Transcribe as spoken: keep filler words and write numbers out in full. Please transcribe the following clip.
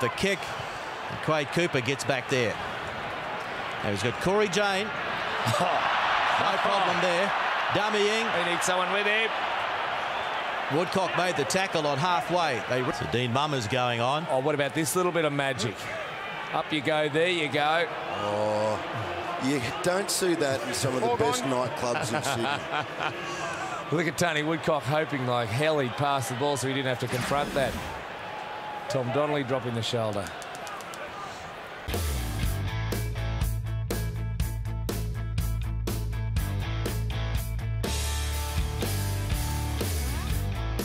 the kick. And Quade Cooper gets back there. Now he's got Corey Jane. No problem there. Dummying. We need someone with him. Woodcock made the tackle on halfway. They... So Dean Mummers going on. Oh, what about this little bit of magic? Up you go, there you go. Oh, you don't see that in some of the All best on. nightclubs in Sydney. Look at Tony Woodcock hoping like hell he'd pass the ball so he didn't have to confront that. Tom Donnelly dropping the shoulder.